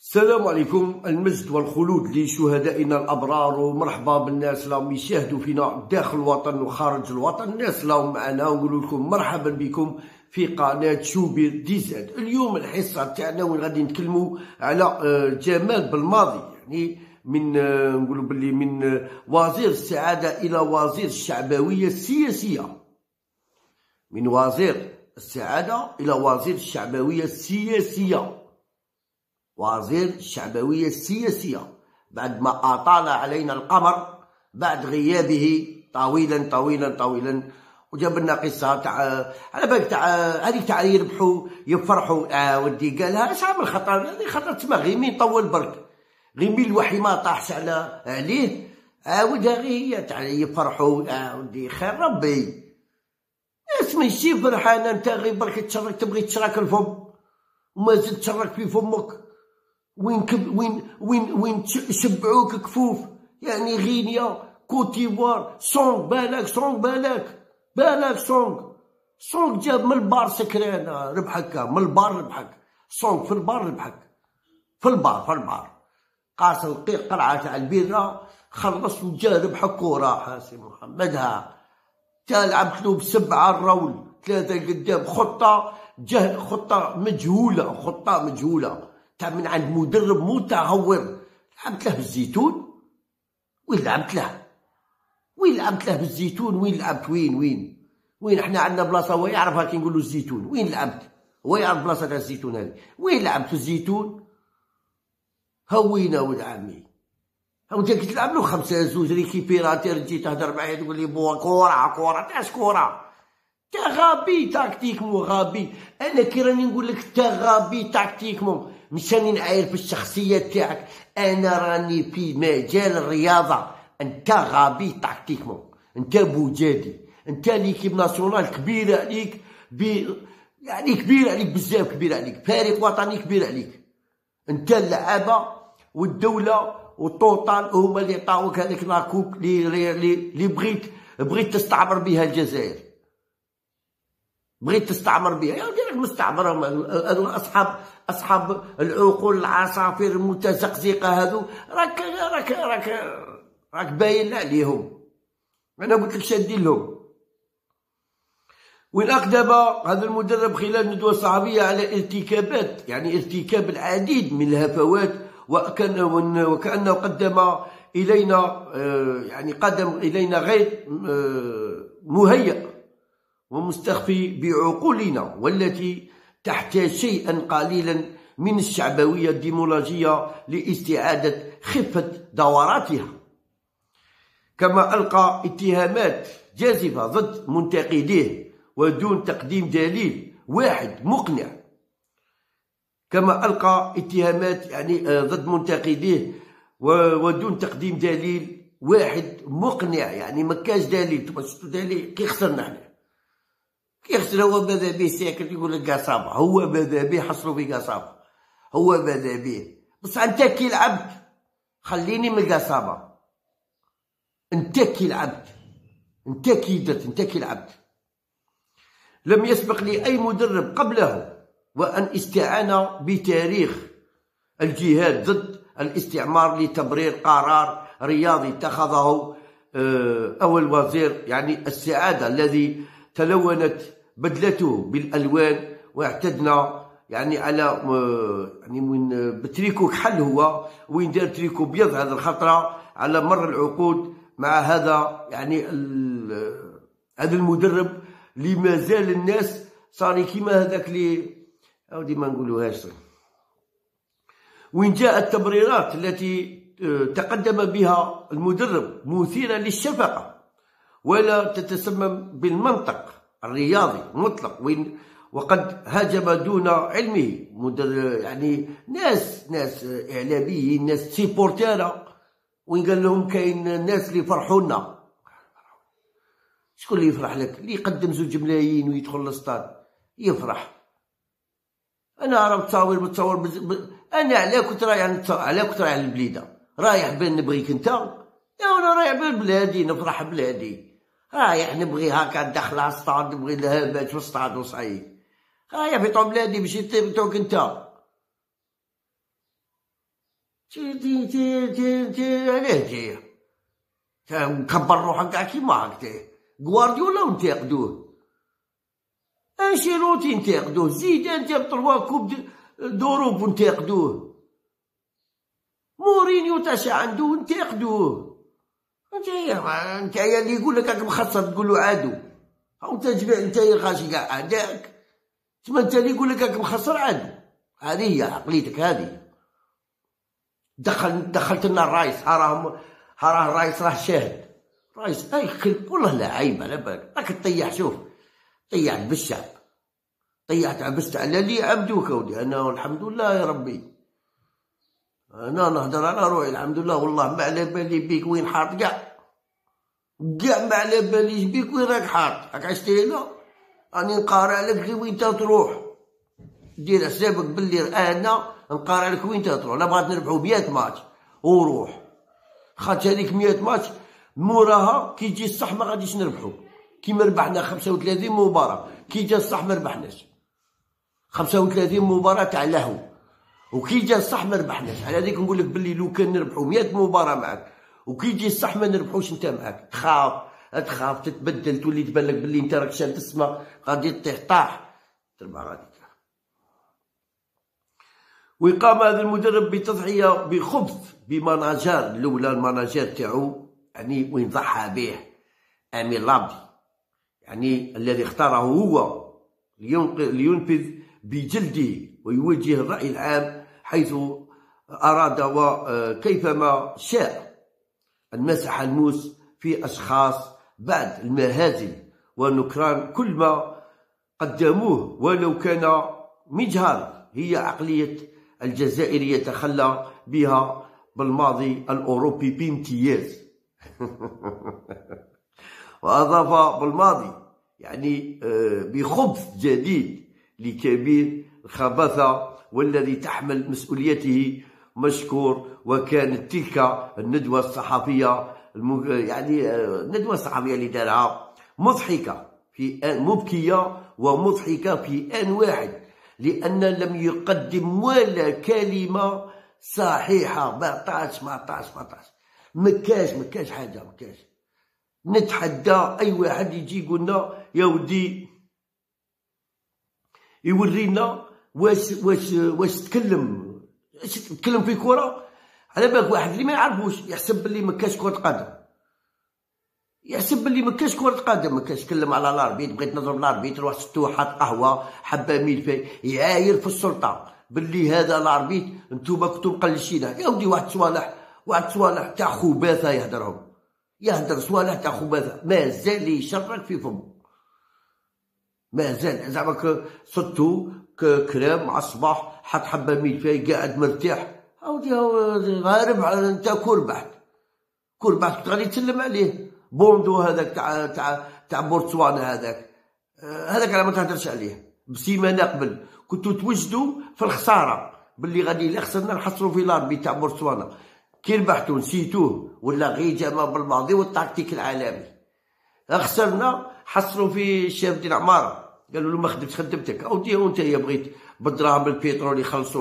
السلام عليكم. المجد والخلود لشهدائنا الأبرار، ومرحبا بالناس اللي راهم يشاهدوا فينا داخل الوطن وخارج الوطن، الناس اللي راهم معنا، ونقول لكم مرحبا بكم في قناة شوبير ديزاد. اليوم الحصة تاعنا وين غادي نتكلموا على جمال بلماضي، يعني من نقولوا باللي من وزير السعادة إلى وزير الشعبوية السياسية، من وزير السعادة إلى وزير الشعبوية السياسية، وزير الشعبوية السياسية بعد ما أطال علينا القمر بعد غيابه طويلا طويلا طويلا. وجاب لنا قصة تاع على بالك تاع هذيك تاع يربحوا يفرحوا، ودي قالها اش عامل خطر، هذه خطر تسمى غير مين طول برك، غير مين الوحي ما طاحش عليه، عاودها غير هي تاع يفرحوا، ودي خير ربي ناس ماشي فرحانة، انت غير برك تشرك تبغي تشرك الفم وما زلت تشرك في فمك، وين وين وين وين شبعوك كفوف، يعني غينيا كوتيفوار سونغ بالك سونغ بالك سونغ جاب من البار سكران ربحك، من البار ربحك سونغ، في البار ربحك، في البار قاس القيق قلعه تاع البيره خلص وجا ربحك وراح. حاسم محمدها تلعب كلوب 7 الرول 3 قدام، خطه جهل، خطه مجهوله تاع من عند مدرب متهور، لعبت له بالزيتون، وين لعبت له بالزيتون، وين احنا عندنا بلاصه هو يعرفها كي نقولوا الزيتون، وين لعبت هو يعرف بلاصه تاع الزيتون هذه، وين لعبت في الزيتون هوينا ولد عمي، هاو انت كي تلعب له 5-2 ريكيبيراتير تجي تهدر معايا تقول لي بوا كوره تاع شكوره، تا غبي تاكتيكمو غبي، انا كي راني نقول لك تا غبي تاكتيكمو مش راني نعاير في الشخصية تاعك، أنا راني في مجال الرياضة، أنت غبي تكتيكمون، أنت بوجادي، أنت ليكيب ناسيونال كبيرة عليك، يعني كبيرة عليك بزاف، كبيرة عليك، فريق وطني كبير عليك، أنت اللعابة والدولة والطوطال هما اللي عطاوك هذاك لاكوب اللي بغيت تستعمر بها الجزائر، بغيت تستعمر بها، يا ودي راك مستعمر، هذو اصحاب العقول العصافير المتزقزقه هذو، راك باين عليهم، انا قلت لك شادين لهم. والاقدم هذا المدرب خلال ندوه صحفيه على ارتكابات، يعني ارتكاب العديد من الهفوات، وكانه قدم الينا غير مهيئ ومستخفي بعقولنا، والتي تحتاج شيئا قليلا من الشعبوية الديمقراطية لاستعادة خفة دوراتها. كما ألقى اتهامات جازفة ضد منتقديه ودون تقديم دليل واحد مقنع، يعني ما كاش دليل، تما شفتو دليل كي خسرنا حنا، كيخسر هو ماذا بيه ساكت يقول لك قصابة، هو ماذا بيه حصلوا في قصابة، هو ماذا بيه، بصح أنت كي لعبت خليني من القصابة، أنت كي لعبت لم يسبق لي أي مدرب قبله وأن استعان بتاريخ الجهاد ضد الاستعمار لتبرير قرار رياضي اتخذه أول وزير يعني السعادة، الذي تلونت بدلته بالالوان، واعتدنا يعني على يعني من بتريكو كحل هو، وين دار تريكو بيض هذا الخطره على مر العقود مع هذا يعني هذا المدرب اللي مازال الناس صار كيما هذاك اللي اودي ما نقولوهاش. وين جاء التبريرات التي تقدم بها المدرب مثيره للشفقه ولا تتسمم بالمنطق الرياضي مطلق، وقد هاجم دون علمه يعني ناس اعلاميين، ناس سيبورتيرا، وين قال لهم كاين ناس اللي فرحونا، شكون اللي يفرح لك اللي يقدم 2 ملايين ويدخل للسطاد يفرح؟ انا راه متصور انا علاه كنت رايح، على البليده رايح بين نبغيك انت، يا انا رايح بلادي نفرح بلادي، رايح نبغي هاكا ندخل على السطاد، نبغي الهبات في السطاد وصعيب، رايح في طوب بلادي باش يطير توك انت، تي علاه تي مكبر روحك كاع كيما راك تي. غوارديولا ونتاقدوه، انشيلوتي نتاقدوه، زيدان تاع بطلوا كوب دوروب ونتاقدوه، مورينيو تاع شي عندو نتاقدوه. نتايا اللي يقول لك راك مخصص تقول له عادو، او تجمع نتايا خاشي كاع عاداك، تما نتا اللي يقول لك راك مخسر عادو. هذه هي عقليتك. هذه دخلت لنا الرايس، راه الرايس راه شاهد. الرايس ايخل والله لا عيب على بالك، راك تطيح. شوف طيحت بالشعب، طيحت عبست على اللي عبدوك ودي. انا الحمد لله يا ربي، انا نهضر على روحي الحمد لله، والله ما على بالي بيك وين حاط كاع ما على باليش بيك وين راك حاط. راك عشت هنا، راني نقارع لك غير وين تروح. دير حسابك باللي انا نقارع لك وين تروح. انا بغات نربحو 100 ماتش وروح، خاطر هذيك 100 ماتش موراها كي تجي الصح ما غاديش نربحو. كيما ربحنا 35 مباراة، كي جا الصح ما ربحناش. 35 مباراة تاع لهو، وكي جا الصح ما ربحناش. على هذيك نقول لك باللي لو كان نربحو 100 مباراة معاك وكي يجي الصح ما نربحوش انت معاك، تخاف تتبدل، تولي تبان لك باللي انت راك شاد السما، غادي تطيح طاح تربح غادي. وقام هذا المدرب بتضحية بخبث بمناجر، لولا المناجر تاعو يعني وين ضحى به أمين لابدي، يعني الذي اختاره هو لينفذ بجلده ويوجه الرأي العام حيث أراد وكيفما شاء. المسح الموس في أشخاص بعد المهازل ونكران كل ما قدموه ولو كان مجهر، هي عقلية الجزائر يتخلى بها بالماضي الأوروبي بامتياز. وأضاف بالماضي يعني بخبث جديد لكبير الخبثة والذي تحمل مسؤوليته مشكور. وكانت تلك الندوة الصحفية اللي دارها مضحكة في آن، مبكية ومضحكة في آن واحد، لأن لم يقدم ولا كلمة صحيحة. ما كاش حاجة، ما كاش. نتحدى أي واحد يجي يقولنا يا ودي يورينا واش تكلم في كرة. على بالك واحد اللي ما يعرفوش يحسب باللي ما كاش كرة قدم، ما كاش يتكلم على الاربيت. بغيت نضرب الاربيت، روح ستو حط قهوه حبه ميلفاي يعاير في السلطه باللي هذا الاربيت نتوما كنتو مقلشينه. يا ودي واحد صوالح تاع خباثه يهدرهم، يهدر صوالح تاع خباثه، مازال يشرك في فمه، مازال زعما صدتو كرام مع الصباح، حط حبه ميلفاي قاعد مرتاح. يا ودي ربح، انت كربح كنت غادي تسلم عليه. بوندو هذاك تاع بورتسوانا، هذاك على ما تهدرش عليه. بسيمانه قبل كنتو توجدوا في الخساره باللي غادي الا خسرنا نحصلوا في لاربي تاع بورتسوانا. كي ربحتو نسيتوه ولا غير جمال بلماضي والتكتيك العالمي. خسرنا حصلوا في الشاف ديال عماره، قالوا له ما خدمتش خدمتك. اودي وانت بغيت بالدراهم بالبترول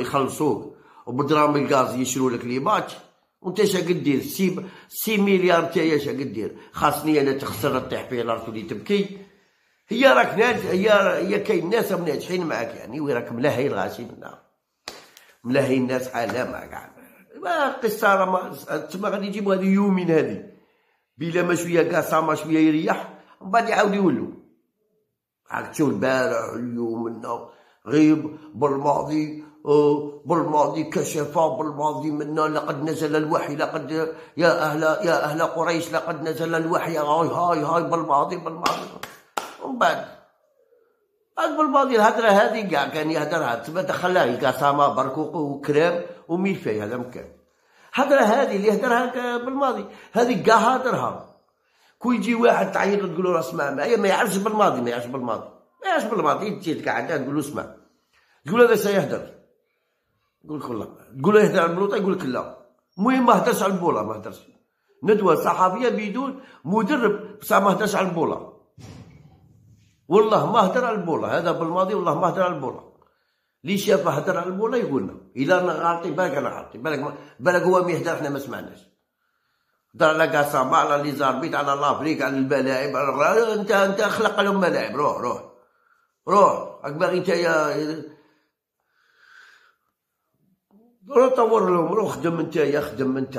يخلصوك وبالدراهم الغاز يشرو لك لي ماتش، وانت شا قدير؟ 6 مليار تاعي شا قدير؟ خاصني انا تخسر تطيح في الارض ولي تبكي. هي راك ناجح، هي كاين ناس ناجحين معاك، يعني وراك ملاهي الغاشي منها، ملاهي الناس حالها معاك. ما قصه راه تما غادي يجيبوا هذه يومين، هذه بلا ما شويه قاسامه شويه يريح ومن بعد يعاود يولوا. راك تشوف البارح اليوم غيب بالماضي، بالماضي كشفا بالماضي منا، لقد نزل الوحي، لقد يا أهل قريش لقد نزل الوحي، هاي بالماضي. ومن بعد بالماضي الهدرة هذه كاع كان يهدرها، تما دخلها القسامة بركوق وكرام وميلفاي. هذا مكان الهدرة هذه اللي يهدرها بالماضي، هذه كاع هدرها. كون يجي واحد تعيط له تقول له راه اسمع معايا، ما يعرفش بالماضي، تجي تقعد تقول له اسمع، تقول له هذا سيهدر، يقول لك والله، تقول له اهدر على البلوطه يقول لك لا. المهم ما هدرش على البوله، ندوه صحفيه بدون مدرب، بصح ما هدرش على البوله، والله ما هدر على البوله. هذا بالماضي والله ما هدر على البوله. اللي شاف هدر على المولا يقول لنا الا انا غلطي بالك، انا غلطي بالك هو ميهدر احنا ما سمعناش. هدر على كاسامبا، على لي زاربيت، على لافريك، على الملاعب، على انت خلق لهم ملاعب. روح روح روح راك باغي نتايا روح طور لهم، روح خدم نتايا، خدم انت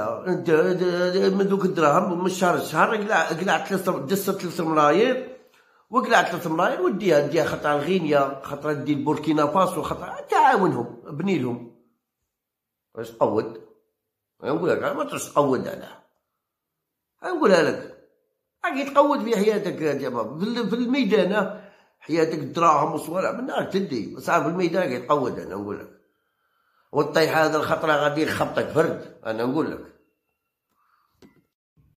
من دوك الدراهم من شهر لشهر. قلع دس 3 ملايير وقلع 3 ملايير وديها خطره لغينيا، خطره دي البوركينا فاسو، خطره تعاونهم بني لهم. واش تقود؟ نقول لك ما تقود عليها، نقولها لك راك تقود في حياتك في الميدان، حياتك الدراهم وصوالع من نهار تدي صعب في الميدان راك تقود. انا نقول لك والطيح هذا الخطره غادي يخبطك فرد. انا نقول لك